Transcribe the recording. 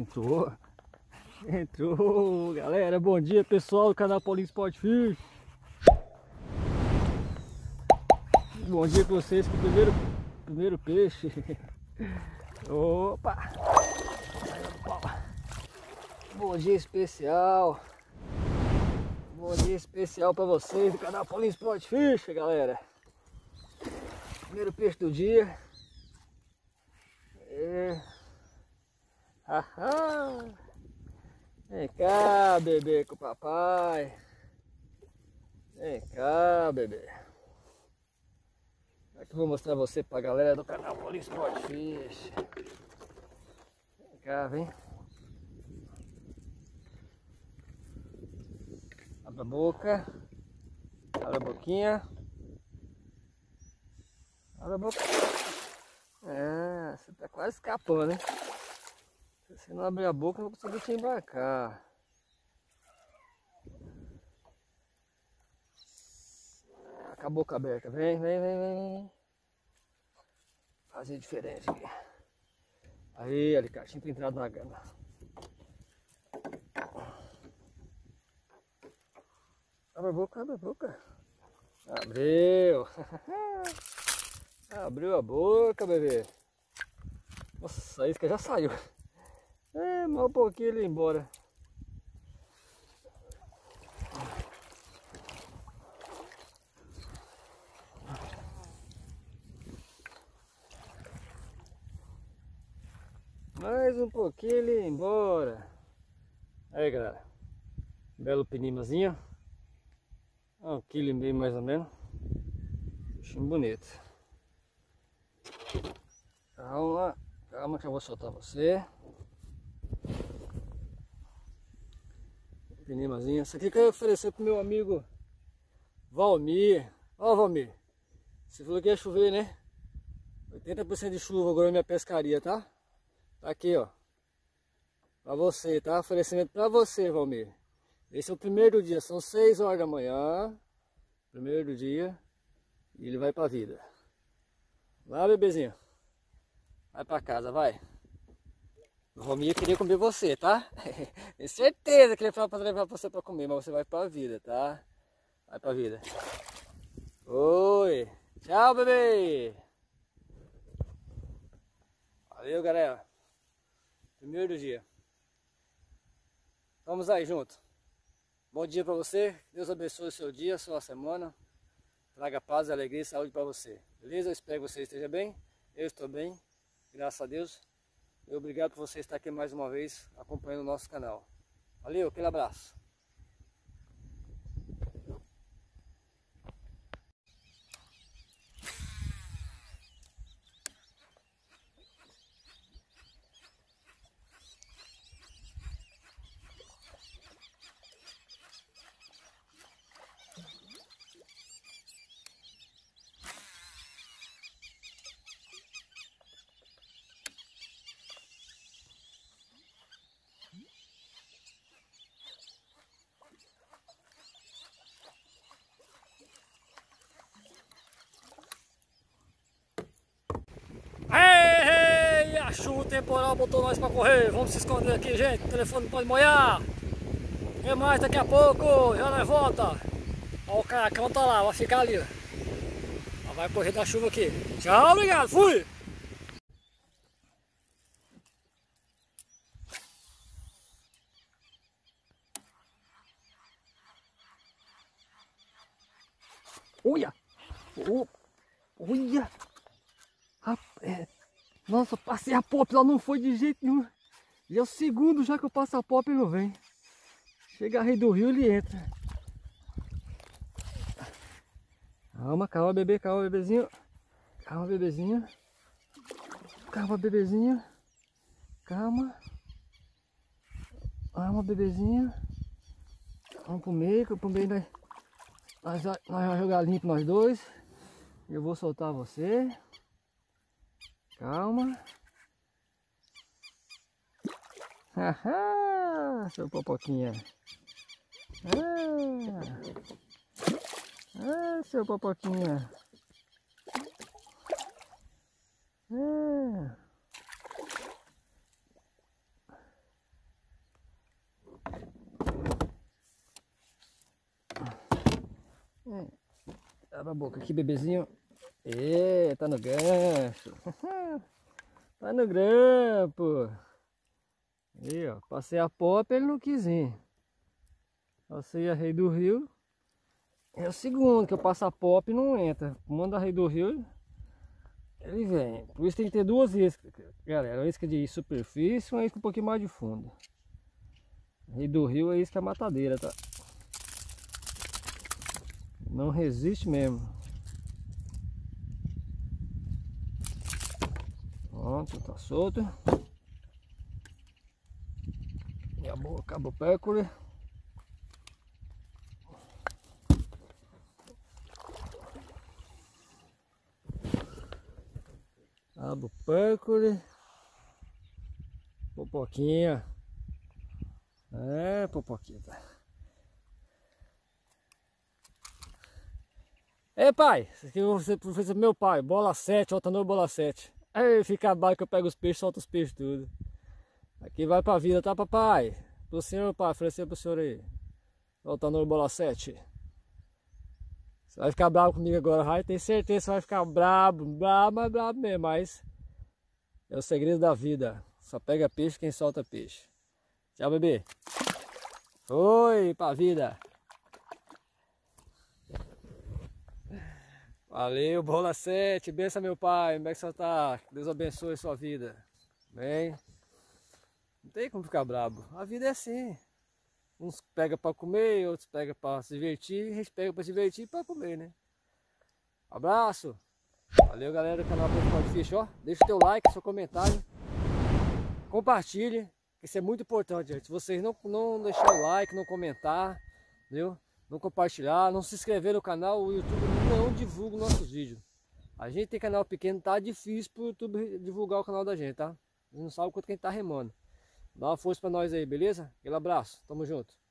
Entrou. Entrou, galera. Bom dia, pessoal do canal Paulinho Sport Fishing. Bom dia para vocês, que primeiro peixe. Opa! Bom dia especial. Bom dia especial para vocês do canal Paulinho Sport Fishing, galera. Primeiro peixe do dia. Vem cá, bebê, com o papai. Vem cá, bebê. Aqui eu vou mostrar você pra galera do canal Paulinho Sport Fishing. Vem cá, vem. Abre a boca. Abre a boquinha. Abre a boca. Ah, você tá quase escapando, né? Se você não abrir a boca, eu não vou conseguir te embarcar. Com a boca aberta, vem. Fazer diferente aqui. Aí, alicatinho tem entrado na gana. Abre a boca. Abriu. Abriu a boca, bebê. Nossa, a isca já saiu. É, mal um pouquinho ele ia embora. Mais um pouquinho ele ia embora. Aí, galera, belo penimazinho. 1,5 kg mais ou menos. Bichinho bonito. Calma que eu vou soltar você. Penimazinha. Essa aqui que eu ia oferecer pro meu amigo Valmir. Ó, Valmir, você falou que ia chover, né? 80% de chuva agora na minha pescaria, tá? Tá aqui, ó, pra você, tá? Oferecimento pra você, Valmir. Esse é o primeiro dia, são 6 horas da manhã. Primeiro dia. E ele vai pra vida. Vai, bebezinho. Vai pra casa, vai. O Rominho queria comer você, tá? Tenho certeza que ele falou pra levar você pra comer, mas você vai pra vida, tá? Vai pra vida. Oi. Tchau, bebê. Valeu, galera. Primeiro dia. Vamos aí junto. Bom dia pra você. Deus abençoe o seu dia, sua semana. Traga paz, alegria e saúde pra você. Beleza? Eu espero que você esteja bem. Eu estou bem. Graças a Deus. E obrigado por você estar aqui mais uma vez acompanhando o nosso canal. Valeu, aquele abraço. O temporal botou nós pra correr. Vamos se esconder aqui, gente. O telefone não pode molhar. E mais daqui a pouco. Já nós volta. Ó, o caracão tá lá, vai ficar ali. Ó, vai correr da chuva aqui. Tchau, obrigado, fui! Olha! Olha! Rapaz! Nossa, eu passei a pop, ela não foi de jeito nenhum. E é o segundo já que eu passo a pop e não vem. Chega a Rei do Rio, ele entra. Calma, bebê, calma, bebezinho. Calma, bebezinho. Calma, bebezinho. Calma. Calma, bebezinho. Vamos pro meio, que pro meio nós vamos jogar limpo nós dois. Eu vou soltar você. Calma. Haha, seu popoquinha. Seu popoquinha. Abre a boca aqui, bebezinho. E tá no gancho. Tá no grampo. Aí, ó. Passei a pop, ele não quis ir. Passei a Rei do Rio. É o segundo que eu passo a pop e não entra. Manda a Rei do Rio, ele vem. Por isso tem que ter duas iscas, galera. Uma isca de superfície e uma isca um pouquinho mais de fundo. Rei do Rio é isca matadeira, tá? Não resiste mesmo. Pronto, tá solto. E a boa, acabou o pécora. Cabo pâncora, popoquinha, é popoquinha. Ei, pai, esse aqui você professor meu pai, bola 7, altanor bola 7. Aí fica abaixo que eu pego os peixes, solto os peixes tudo. Aqui vai pra vida, tá, papai? Pro senhor, pai, oferecer pro senhor aí, altanor bola 7. Você vai ficar bravo comigo agora, Rai, tenho certeza que você vai ficar brabo mesmo, mas é o segredo da vida, só pega peixe quem solta peixe. Tchau, bebê. Oi, pra vida. Valeu, bola 7, benção meu pai, como é que você tá? Deus abençoe a sua vida, bem? Não tem como ficar brabo, a vida é assim. Uns pega para comer, outros pega para se divertir, a gente pega para se divertir e para comer, né? Abraço! Valeu, galera do canal Paulinho Sport Fishing, ó. Deixa o teu like, seu comentário. Compartilhe, isso é muito importante, gente. Se vocês não deixar o like, não comentar, entendeu? Não compartilhar, não se inscrever no canal, o YouTube não divulga nossos vídeos. A gente tem canal pequeno, tá difícil pro YouTube divulgar o canal da gente, tá? A gente não sabe o quanto que a gente tá remando. Dá uma força pra nós aí, beleza? Aquele abraço, tamo junto.